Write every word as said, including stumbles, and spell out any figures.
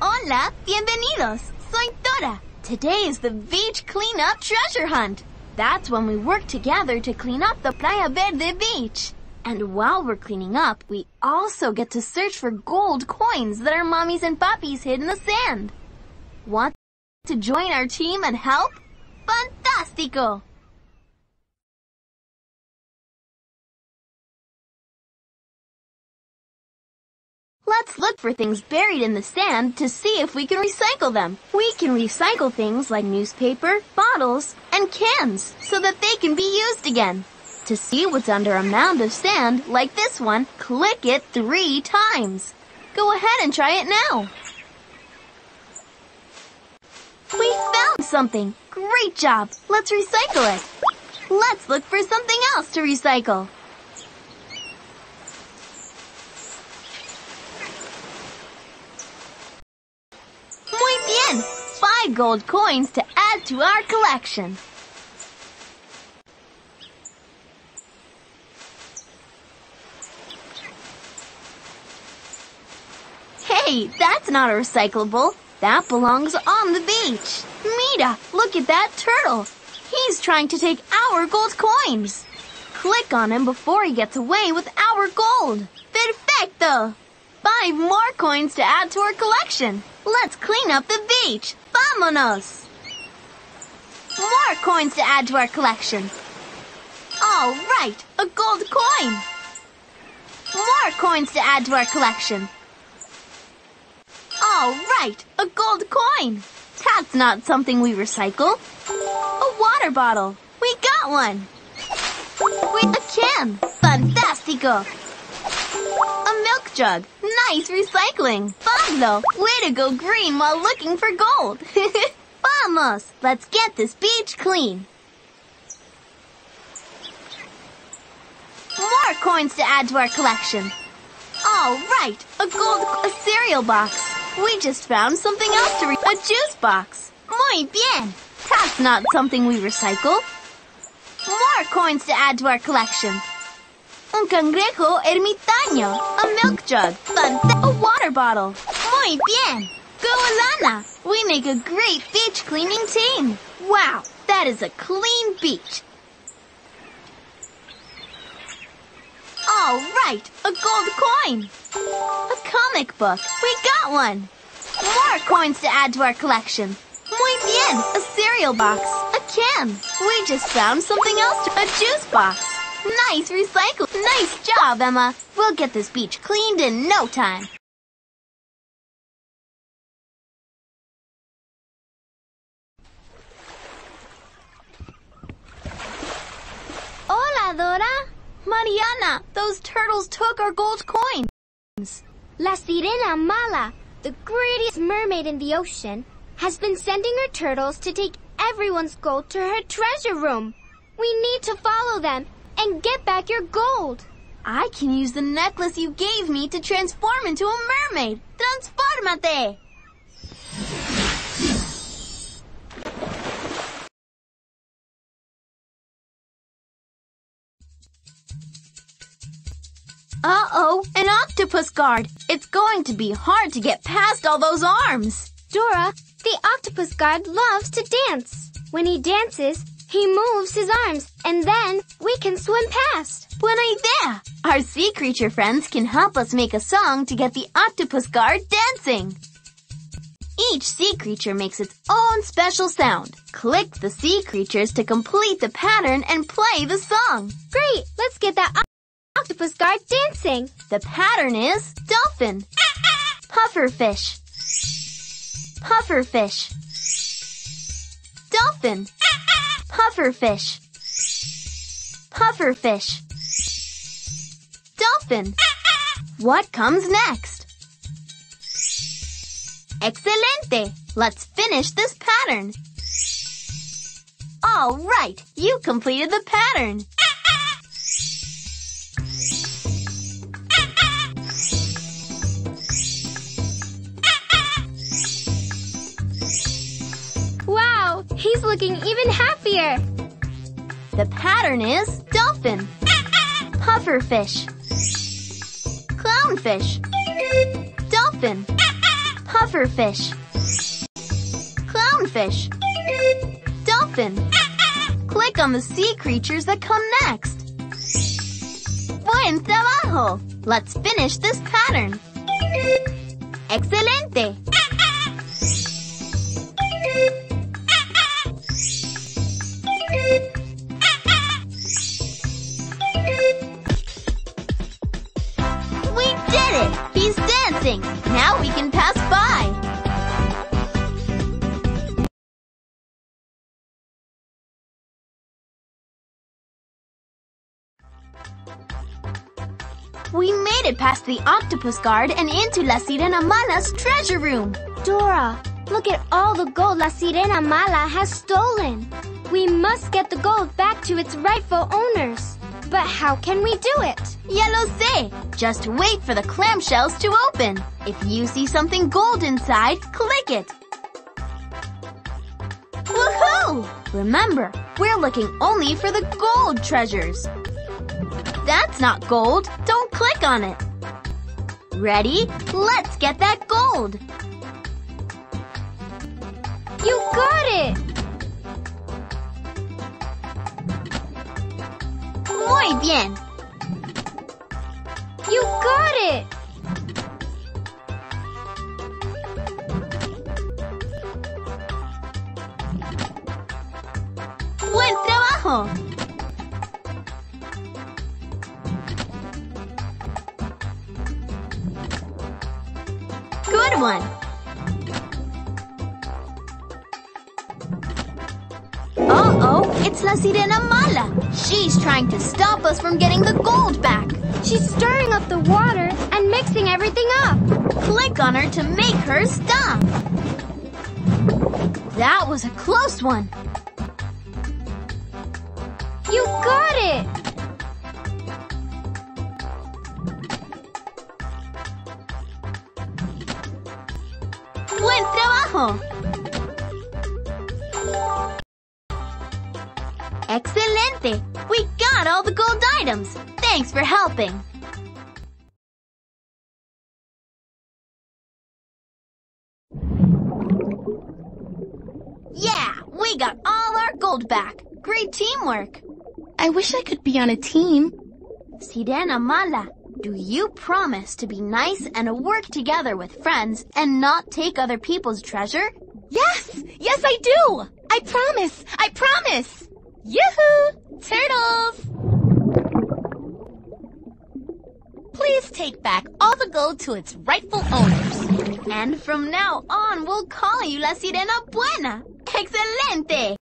Hola, bienvenidos. Soy Dora. Today is the beach cleanup treasure hunt. That's when we work together to clean up the Playa Verde Beach. And while we're cleaning up, we also get to search for gold coins that our mommies and pappies hid in the sand. Want to join our team and help? Fantástico! Let's look for things buried in the sand to see if we can recycle them. We can recycle things like newspaper, bottles, and cans so that they can be used again. To see what's under a mound of sand like this one, click it three times. Go ahead and try it now. We found something! Great job! Let's recycle it. Let's look for something else to recycle. Five gold coins to add to our collection. Hey, that's not a recyclable. That belongs on the beach. Mira, look at that turtle. He's trying to take our gold coins. Click on him before he gets away with our gold. Perfecto! Five more coins to add to our collection. Let's clean up the beach. Vámonos! More coins to add to our collection. All right, a gold coin. More coins to add to our collection. All right, a gold coin. That's not something we recycle. A water bottle. We got one. With a can. Fantástico! A milk jug. Nice recycling. Fun, though. Way to go green while looking for gold. Vamos! Let's get this beach clean. More coins to add to our collection. All right. A gold... A cereal box. We just found something else to re... A juice box. Muy bien. That's not something we recycle. More coins to add to our collection. Un cangrejo ermitaño. A milk jug. Fanta- a water bottle. Muy bien. Goalana. We make a great beach cleaning team. Wow, that is a clean beach. All right, a gold coin. A comic book. We got one. More coins to add to our collection. Muy bien. A cereal box. A can. We just found something else. A juice box. Nice recycle. Nice job, Emma. We'll get this beach cleaned in no time. Hola, Dora. Mariana, those turtles took our gold coins. La Sirena Mala, the greatest mermaid in the ocean, has been sending her turtles to take everyone's gold to her treasure room. We need to follow them and get back your gold. I can use the necklace you gave me to transform into a mermaid. Transformate! Uh-oh, an octopus guard. It's going to be hard to get past all those arms. Dora, the octopus guard loves to dance. When he dances, he moves his arms, and then we can swim past. Buena idea! Our sea creature friends can help us make a song to get the octopus guard dancing. Each sea creature makes its own special sound. Click the sea creatures to complete the pattern and play the song. Great! Let's get that octopus guard dancing. The pattern is dolphin, pufferfish, pufferfish, dolphin, pufferfish, pufferfish, dolphin. What comes next? Excelente! Let's finish this pattern. All right, you completed the pattern. Wow, Wow, he's looking even happier. The pattern is dolphin, pufferfish, clownfish, dolphin, pufferfish, clownfish, dolphin. Click on the sea creatures that come next. Buen trabajo! Let's finish this pattern. Excelente! We did it! He's dancing! Now we can pass by! We made it past the octopus guard and into La Sirena Mala's treasure room. Dora, look at all the gold La Sirena Mala has stolen. We must get the gold back to its rightful owners. But how can we do it? Ya lo sé. Just wait for the clamshells to open. If you see something gold inside, click it. Woohoo! Remember, we're looking only for the gold treasures. That's not gold. Don't click on it. Ready? Let's get that gold. You got it! Muy bien. You got it! Buen trabajo! Good one. Uh-oh, it's La Sirena Mala. She's trying to stop us from getting the gold back. She's stirring up the water and mixing everything up. Click on her to make her stop. That was a close one. You got it! Buen trabajo. Excelente. We got all the gold items. Thanks for helping. Yeah, we got all our gold back. Great teamwork. I wish I could be on a team. Sirena Mala, do you promise to be nice and to work together with friends and not take other people's treasure? Yes! Yes, I do! I promise! I promise! Yoo-hoo! Turtles! Please take back all the gold to its rightful owners. And from now on, we'll call you La Sirena Buena. Excelente!